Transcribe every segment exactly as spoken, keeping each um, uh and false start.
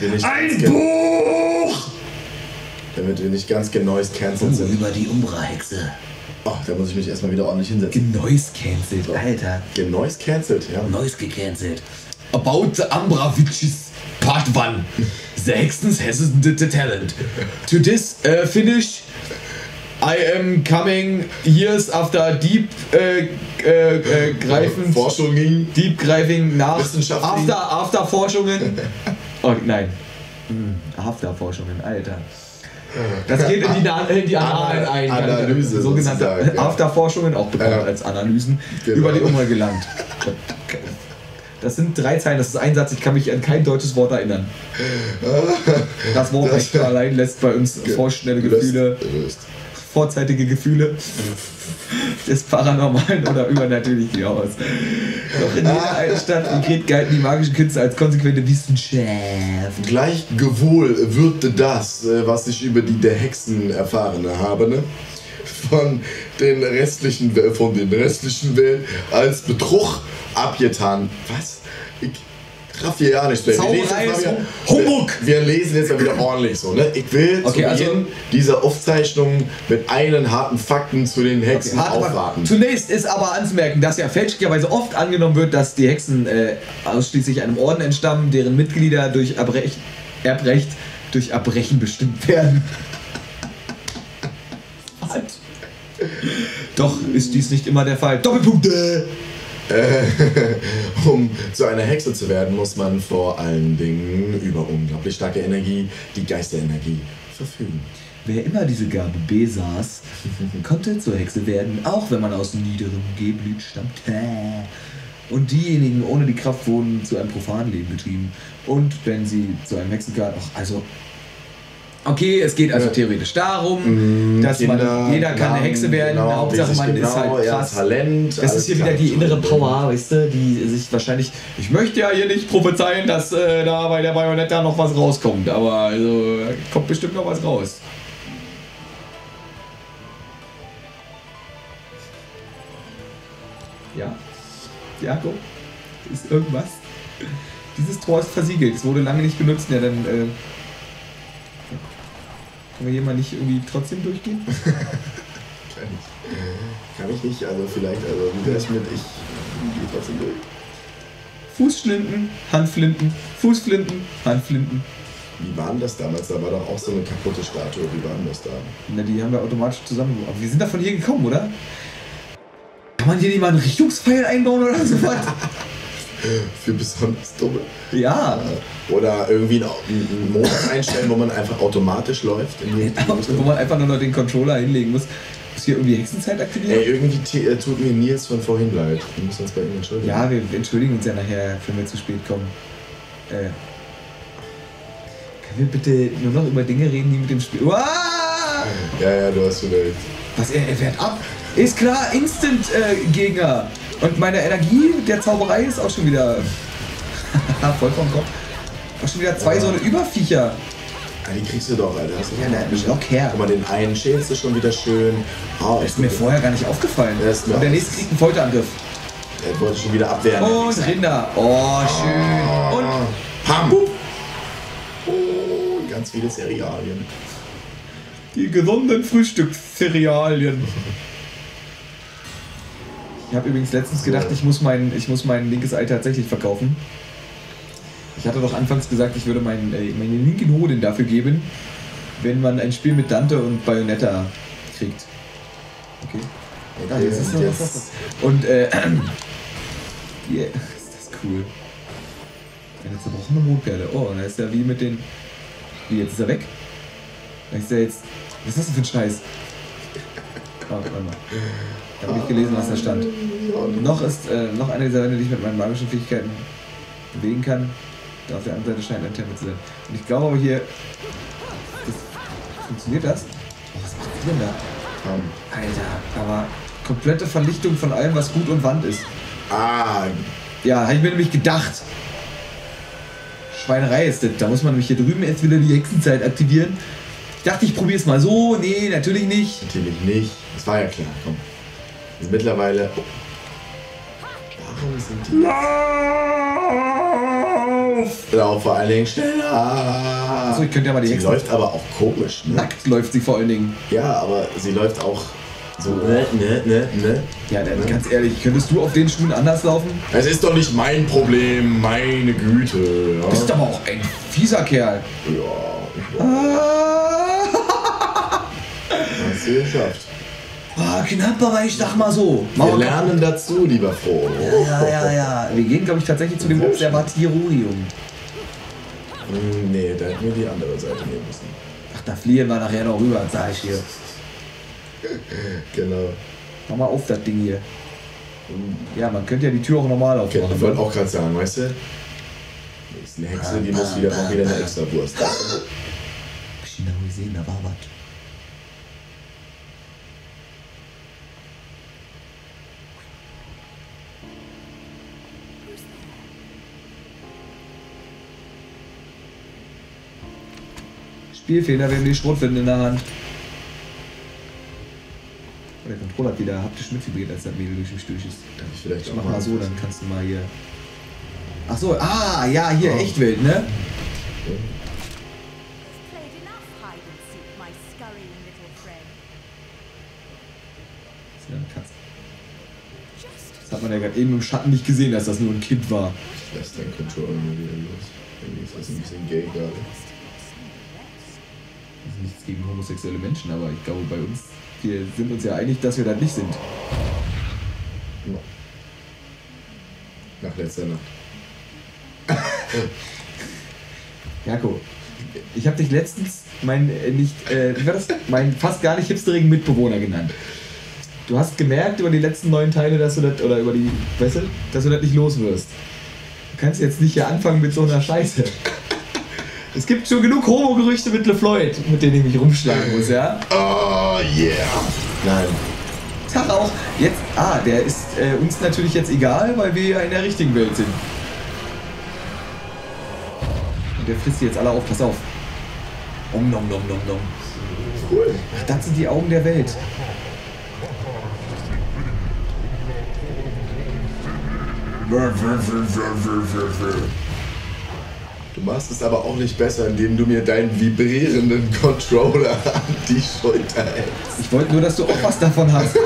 wir nicht ein Buch! Damit wir nicht ganz genoist cancelled sind. Über die Umbra-Hexe. Oh, da muss ich mich erstmal wieder ordentlich hinsetzen. Genoist cancelled, so. Alter. Genoist cancelled, ja. Genoist gecancelt. About the Umbra-Witches, Part one. The Hexens has the, the talent. To this uh, finish, I am coming years after deep äh, äh, greifend, Forschungen, deep greifing nach Wissenschaften, after, after Forschungen. Oh nein, after Forschungen, Alter. Das geht in die, Na in die Annalen ein. Analyse, sogenannte sozusagen, ja. After Forschungen, auch bekannt ja. als Analysen, genau. über die Umbra gelangt. Das sind drei Zeilen, das ist ein Satz, ich kann mich an kein deutsches Wort erinnern. Das Wort das allein lässt bei uns vorschnelle Gefühle. Löst. vorzeitige Gefühle des Paranormalen oder Übernatürlichen aus. Doch in jeder alten Stadt und Krieg galten die magischen Künste als konsequente Wissenschaft. Gleichwohl wirkte das, was ich über die der Hexen erfahren habe, von den restlichen, von den restlichen Welt als Betrug abgetan. Was? Ich Kraft hier ja nicht. Wir lesen, wieder, Humbug. Wir, wir lesen jetzt mal wieder ordentlich so. Ne? Ich will okay, zu also jedem dieser Aufzeichnungen mit einen harten Fakten zu den Hexen okay, aufwarten. Zunächst ist aber anzumerken, dass ja fälschlicherweise oft angenommen wird, dass die Hexen äh, ausschließlich einem Orden entstammen, deren Mitglieder durch Erbrech, Erbrecht durch Erbrechen bestimmt werden. Doch ist dies nicht immer der Fall. Doppelpunkte! Um zu einer Hexe zu werden, muss man vor allen Dingen über unglaublich starke Energie, die Geisterenergie, verfügen. Wer immer diese Gabe besaß, konnte zur Hexe werden, auch wenn man aus niederem Geblüt stammte. Und diejenigen ohne die Kraft wurden zu einem profanen Leben betrieben. Und wenn sie zu einem Hexengarten, ach also... Okay, es geht also theoretisch darum, mmh, dass Kinder, man, jeder kann eine Hexe werden, genau, Hauptsache man genau, ist halt krass. Talent, das ist hier wieder die innere Power, weißt du, die sich wahrscheinlich... Ich möchte ja hier nicht prophezeien, dass äh, da bei der Bayonetta noch was rauskommt, aber also, kommt bestimmt noch was raus. Ja, Jako, ist irgendwas? Dieses Tor ist versiegelt, es wurde lange nicht benutzt, ja dann... Äh, Kann man hier mal nicht irgendwie trotzdem durchgehen? Kann ich. Kann ich nicht, also vielleicht, also wie wär's mit, ich gehe trotzdem durch. Fußflinten, Handflinten, Fußflinten, Handflinten. Wie waren das damals? Da war doch auch so eine kaputte Statue, wie waren das da? Na, die haben wir automatisch zusammengebracht. Aber wir sind da von hier gekommen, oder? Kann man hier nicht mal einen Richtungspfeil einbauen oder so was? Für besonders dumme. Ja. Oder irgendwie einen Modus einstellen, wo man einfach automatisch läuft. In den wo man einfach nur noch den Controller hinlegen muss. Muss hier irgendwie Hexenzeit aktivieren? Ey, irgendwie tut mir Nils von vorhin leid. Wir müssen uns bei ihm entschuldigen. Ja, wir entschuldigen uns ja nachher, wenn wir zu spät kommen. Äh. Können wir bitte nur noch über Dinge reden, die mit dem Spiel... Uah! Ja, ja, du hast vielleicht. Was, er, er fährt ab? Ist klar, Instant-Gegner. Äh, Und meine Energie der Zauberei ist auch schon wieder voll vom Kopf. Auch schon wieder zwei ja. so eine Überviecher. Ja, die kriegst du doch, Alter. Hast du ja, nein, mich auch her. Guck mal, den einen schälst du schon wieder schön. Oh, ist mir gut. vorher gar nicht aufgefallen. Ja, und der nächste kriegt einen Folterangriff. Der wollte schon wieder abwehren. Und Rinder. Oh, schön. Und Pam. Oh, ganz viele Cerealien. Die gesunden Frühstückscerealien. Ich habe übrigens letztens gedacht, ich muss, mein, ich muss mein linkes Ei tatsächlich verkaufen. Ich hatte doch anfangs gesagt, ich würde mein, äh, meine linken Hoden dafür geben, wenn man ein Spiel mit Dante und Bayonetta kriegt. Okay. Ah, jetzt ist noch was, was, was. Und äh, yeah, ist das cool. Eine zerbrochene Mondperle. Oh, da ist er wie mit den... Wie, jetzt ist er weg? Da ist er jetzt... Was ist das denn für ein Scheiß? Oh, warte mal. Da habe ich gelesen, was da stand. Und noch ist äh, noch eine dieser Wände, die ich mit meinen magischen Fähigkeiten bewegen kann. Da auf der anderen Seite scheint ein Tempel zu sein. Und ich glaube aber hier... Das, funktioniert das? Oh, was macht die denn da? Um. Alter, aber komplette Vernichtung von allem, was gut und Wand ist. Ah. Ja, habe ich mir nämlich gedacht. Schweinerei ist das. Da muss man nämlich hier drüben erst wieder die Hexenzeit aktivieren. Ich dachte, ich probiere es mal so. Nee, natürlich nicht. Natürlich nicht. Das war ja klar. Komm. Mittlerweile. Oh. Warum sind die? Lauf! Genau, vor allen Dingen schneller. Achso, ich könnte ja mal die sie extra läuft aber auch komisch. Ne? Nackt läuft sie vor allen Dingen. Ja, aber sie läuft auch so. Ne, ne, ne, ne. Ja, dann ne. Ganz ehrlich, könntest du auf den Schuhen anders laufen? Es ist doch nicht mein Problem, meine Güte. Ja. Du bist aber auch ein fieser Kerl. Ja. Ah. Hast du geschafft. Oh, knapp, aber ich sag mal so. Wir lernen dazu, lieber Froh. Ja, ja, ja, ja. Wir gehen, glaube ich, tatsächlich zu dem Observatorium. Nee, da hätten wir die andere Seite nehmen müssen. Ach, da fliehen wir nachher noch rüber, sag ich dir. Genau. Mach mal auf, das Ding hier. Ja, man könnte ja die Tür auch normal aufmachen. Okay, ich wollte auch gerade sagen, weißt du? Die nächste Hexe, die muss wieder auch wieder eine extra Wurst. Hab ich genau gesehen, da war was. Spielfehler, wir haben die Schrotflinte in der Hand. Oh, der Controller hat wieder haptisch mitvibriert, als der Mädel durch den Stüch ist. Ich, vielleicht ich mach mal so, dann kannst du mal hier. Ach so, ah, ja, hier, oh. Echt wild, ne? Okay. Das ist ja eine Katze. Das hat man ja gerade eben im Schatten nicht gesehen, dass das nur ein Kind war. Ich lasse deinen Controller mal wieder los. Irgendwie ist das ein bisschen gay gerade. Also nichts gegen homosexuelle Menschen, aber ich glaube bei uns, wir sind uns ja einig, dass wir das nicht sind. No. Nach letzter Nacht. Jako, ich habe dich letztens meinen äh, nicht, äh, wie war das? Mein fast gar nicht hipsterigen Mitbewohner genannt. Du hast gemerkt über die letzten neun Teile, dass du das, oder über die, weißt du, dass du das nicht los wirst. Du kannst jetzt nicht hier anfangen mit so einer Scheiße. Es gibt schon genug Homo-Gerüchte mit LeFloid, mit denen ich mich rumschlagen muss, ja? Oh, yeah! Nein. Tag auch, jetzt, ah, der ist äh, uns natürlich jetzt egal, weil wir ja in der richtigen Welt sind. Und der frisst die jetzt alle auf, pass auf. Om nom nom nom nom. Cool. Ach, das sind die Augen der Welt. Du machst es aber auch nicht besser, indem du mir deinen vibrierenden Controller an die Schulter hältst. Ich wollte nur, dass du auch was davon hast.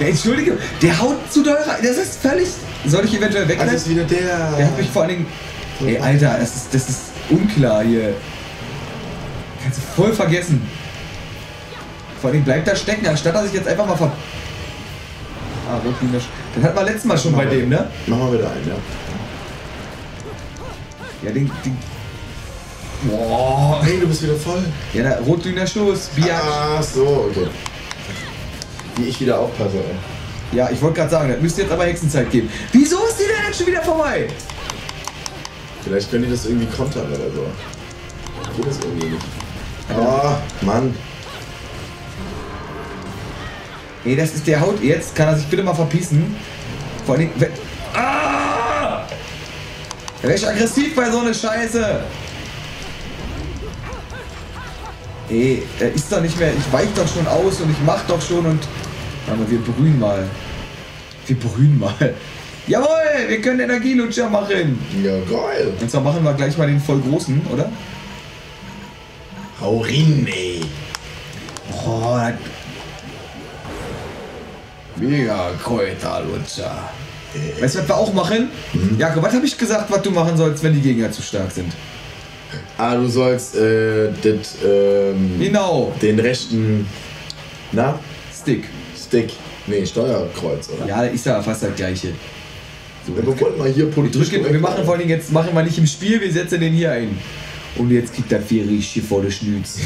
Ja, entschuldige, der haut zu doll rein. Das ist völlig... Soll ich eventuell wegnehmen? Das ist wieder der... Der hat mich vor allen Dingen... Ey, Alter, das ist, das ist unklar hier. Kannst du voll vergessen. Vor allen Dingen bleibt da stecken, anstatt dass ich jetzt einfach mal ver... Ah, wirklich nicht. Das hatten wir letztes Mal schon bei dem, ne? Mach mal wieder einen, ja. Ja, den, den... Boah, hey, du bist wieder voll. Ja, da, rot-grüner Schuss, Biatch. Ach so, okay. Wie ich wieder aufpasse, ey. Ja, ich wollte gerade sagen, das müsste jetzt aber Hexenzeit geben. Wieso ist die denn jetzt schon wieder vorbei? Vielleicht können die das irgendwie kontern oder so. Geht das irgendwie nicht. Oh, Mann. Ey, das ist der Haut jetzt. Kann er sich bitte mal verpissen? Vor allen Dingen... Ah! Er ist aggressiv bei so einer Scheiße! Ey, er ist doch nicht mehr. Ich weich doch schon aus und ich mach doch schon und. Aber wir brühen mal. Wir brühen mal. Jawohl! Wir können Energielutscher machen! Ja, geil! Und zwar machen wir gleich mal den voll großen, oder? Hau rein, ey! Oh, mega Kräuterlutscher! Weißt du, was wir auch machen? Mhm. Jakob, was habe ich gesagt, was du machen sollst, wenn die Gegner zu stark sind? Ah, du sollst äh, dit, ähm, genau. den rechten na? Stick. Stick. Nee, Steuerkreuz, oder? Ja, ist ja fast das gleiche. So, ja, wir wollten mal hier politisch. Wir, drücken, wir machen vor allem jetzt, machen wir nicht im Spiel, wir setzen den hier ein. Und jetzt kriegt er viel richtig vor der Schnütz.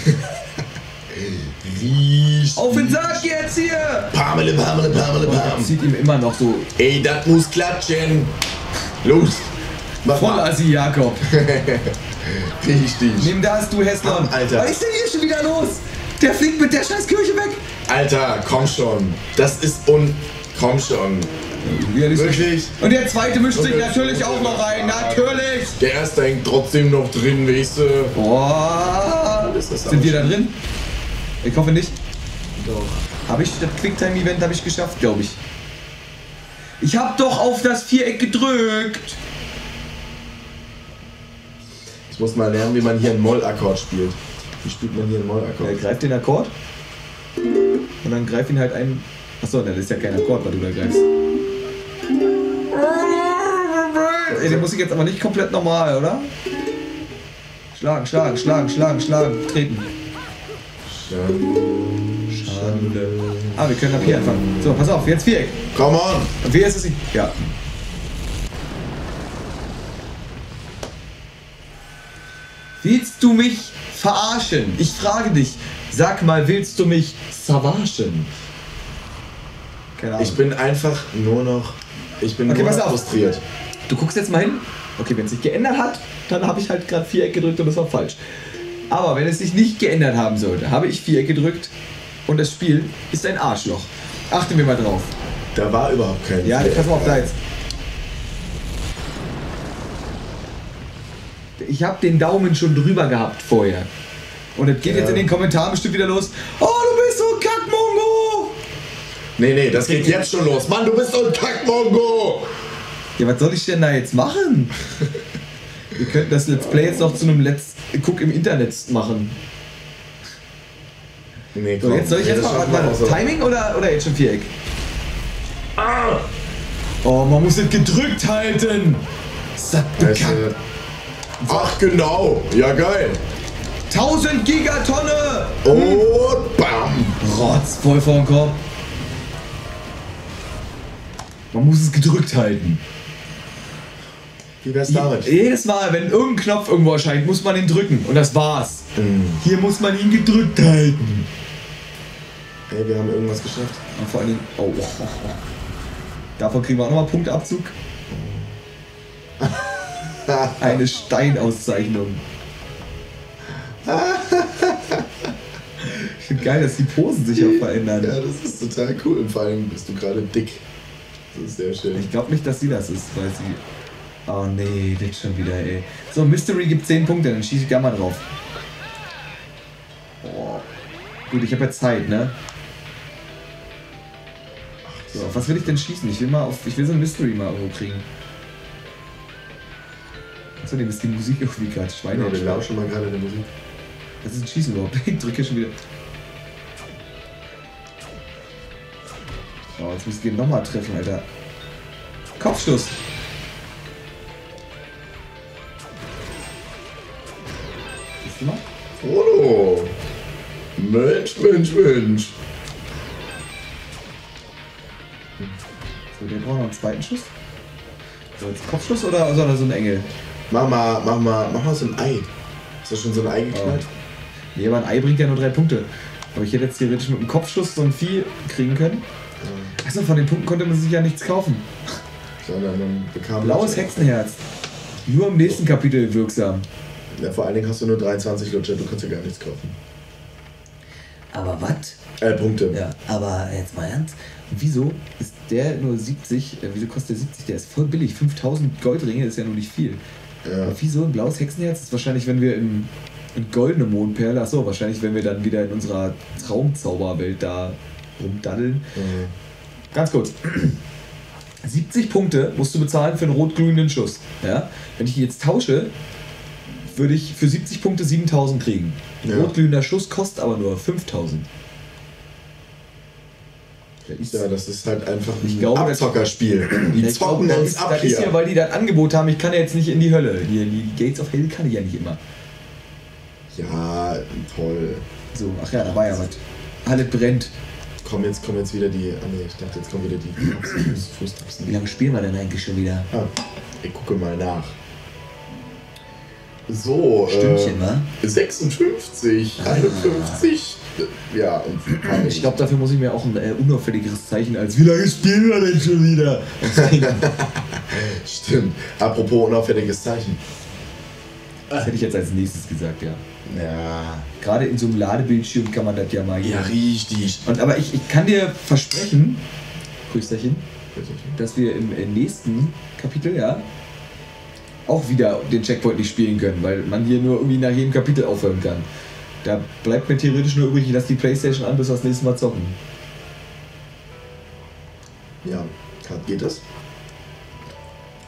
Riecht. Auf den Sack jetzt hier! Pamele, Pamele, Pamele, Pam! Das sieht ihm immer noch so. Ey, das muss klatschen! Los! Mach voll Asi, Jakob! Richtig! Nimm das, du Hässler! Alter! Was ist denn hier schon wieder los? Der fliegt mit der scheiß Kirche weg! Alter, komm schon! Das ist un. Komm schon! Ja, wirklich? Und der zweite mischt sich natürlich auch noch rein, natürlich! Der erste hängt trotzdem noch drin, weißt du? Boah! Sind wir da drin? Ich hoffe nicht. Doch. Habe ich das Quicktime-Event habe ich geschafft, glaube ich. Ich habe doch auf das Viereck gedrückt. Ich muss mal lernen, wie man hier einen Moll-Akkord spielt. Wie spielt man hier einen Moll-Akkord? Er greift den Akkord und dann greift ihn halt ein. Achso, das ist ja kein Akkord, weil du da greifst. Ey, den muss ich jetzt aber nicht komplett normal, oder? Schlagen, schlagen, schlagen, schlagen, schlagen, treten. Schande. Ah, wir können ab hier anfangen. So, pass auf, jetzt Viereck. Come on! Und wie ist es? Ja. Willst du mich verarschen? Ich frage dich. Sag mal, willst du mich verarschen? Keine Ahnung. Ich bin einfach nur noch... Ich bin okay, nur noch frustriert. Du guckst jetzt mal hin. Okay, wenn es sich geändert hat, dann habe ich halt gerade Viereck gedrückt und das war falsch. Aber wenn es sich nicht geändert haben sollte, habe ich Viereck gedrückt und das Spiel ist ein Arschloch. Achten wir mal drauf. Da war überhaupt kein Ja, Viereck, pass mal auf, da jetzt. Ich habe den Daumen schon drüber gehabt vorher. Und das geht ja jetzt in den Kommentaren bestimmt wieder los. Oh, du bist so ein Kackmongo! Nee, nee, das geht jetzt schon los. Mann, du bist so ein Kackmongo! Ja, was soll ich denn da jetzt machen? Wir könnten das Let's Play jetzt noch zu einem Let's Guck im Internet machen. Nee, komm. So, jetzt soll ich nee, jetzt mal, mal so. Timing oder, oder jetzt schon Viereck? Ah! Oh, man muss das gedrückt halten! Satte Kack! Ach genau, ja geil! tausend Gigatonne! Und bam! Rotz, voll vorm Kopf. Man muss es gedrückt halten. Wie wär's damit? Jedes Mal, wenn irgendein Knopf irgendwo erscheint, muss man ihn drücken. Und das war's. Mhm. Hier muss man ihn gedrückt halten. Ey, wir haben irgendwas geschafft. Und vor allem. Oh. Davon kriegen wir auch nochmal Punktabzug. Eine Steinauszeichnung. Ich finde geil, dass die Posen sich auch verändern. Ja, das ist total cool. Und vor allem bist du gerade dick. Das ist sehr schön. Ich glaube nicht, dass sie das ist, weil sie... Oh nee, das schon wieder, ey. So, Mystery gibt zehn Punkte, dann schieße ich gerne mal drauf. Oh. Gut, ich habe ja Zeit, ne? So, auf was will ich denn schießen? Ich will mal auf... Ich will so ein Mystery mal irgendwo kriegen. Außerdem ist die Musik irgendwie gerade Schweine. Ja, wir lauschen schon mal gerade in der Musik. Das ist ein Schießen überhaupt. Ich drücke schon wieder. Oh, jetzt muss ich den nochmal treffen, Alter. Kopfschuss! Siehst du mal? Frodo! Mensch, Mensch, Mensch! So, der braucht noch einen zweiten Schuss. So, jetzt Kopfschuss oder so ein Engel? Mach mal, mach mal, mach mal so ein Ei. Ist das schon so ein Ei geknallt? Oh. Nee, aber ein Ei bringt ja nur drei Punkte. Aber ich hätte jetzt theoretisch mit einem Kopfschuss so ein Vieh kriegen können. Achso, von den Punkten konnte man sich ja nichts kaufen. Sondern man bekam... Blaues Hexenherz. Nur im nächsten Kapitel wirksam. Ja, vor allen Dingen hast du nur dreiundzwanzig Lutscher, du kannst ja gar nichts kaufen. Aber was? Äh, Punkte. Ja, aber jetzt mal ernst. Wieso ist der nur siebzig, äh, wieso kostet der siebzig? Der ist voll billig. fünftausend Goldringe ist ja nur nicht viel. Ja. Aber wieso ein blaues Hexenherz? Ist wahrscheinlich, wenn wir in, in goldene Mondperle, achso, wahrscheinlich, wenn wir dann wieder in unserer Traumzauberwelt da rumdaddeln. Mhm. Ganz kurz. siebzig Punkte musst du bezahlen für einen rot-glühenden Schuss. Ja? Wenn ich die jetzt tausche, würde ich für siebzig Punkte siebentausend kriegen. Ein ja. rot-glühender Schuss kostet aber nur fünftausend. Ja, das ist halt einfach ein ich glaube, Abzockerspiel. Die zocken glaube, uns das ab ist, das hier. Das ist ja, weil die das Angebot haben, ich kann ja jetzt nicht in die Hölle. Hier, die Gates of Hell kann ich ja nicht immer. Ja, toll. So, ach ja, da war ja was. Alles brennt. Komm, jetzt kommen jetzt wieder die... Ah nee, ich dachte, jetzt kommen wieder die Fußtapsen. Wie lange spielen wir denn eigentlich schon wieder? Ah, ich gucke mal nach. So, Stündchen, äh, ne? sechsundfünfzig, ah. einundfünfzig. Ja, und ich glaube, dafür muss ich mir auch ein äh, unauffälligeres Zeichen als wie lange spielen wir denn schon wieder? Stimmt. Apropos unauffälliges Zeichen. Das hätte ich jetzt als nächstes gesagt, ja. Ja. Gerade in so einem Ladebildschirm kann man das ja mal. Ja, richtig. Und aber ich, ich kann dir versprechen, Grüßerchen, dass wir im, im nächsten Kapitel, ja, auch wieder den Checkpoint nicht spielen können, weil man hier nur irgendwie nach jedem Kapitel aufhören kann. Da bleibt mir theoretisch nur übrig, ich lasse die Playstation an, bis wir das nächste Mal zocken. Ja, geht das?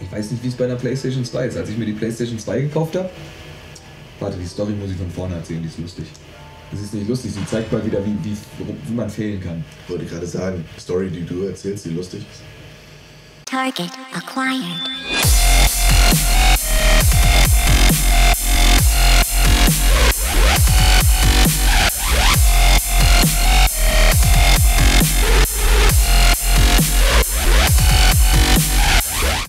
Ich weiß nicht, wie es bei einer Playstation zwei ist. Als ich mir die Playstation zwei gekauft habe, Warte, die Story muss ich von vorne erzählen, die ist lustig. Das ist nicht lustig, sie zeigt mal wieder, wie, wie, wie man fehlen kann. Wollte gerade sagen, Story, die du erzählst, die lustig ist. Target acquired.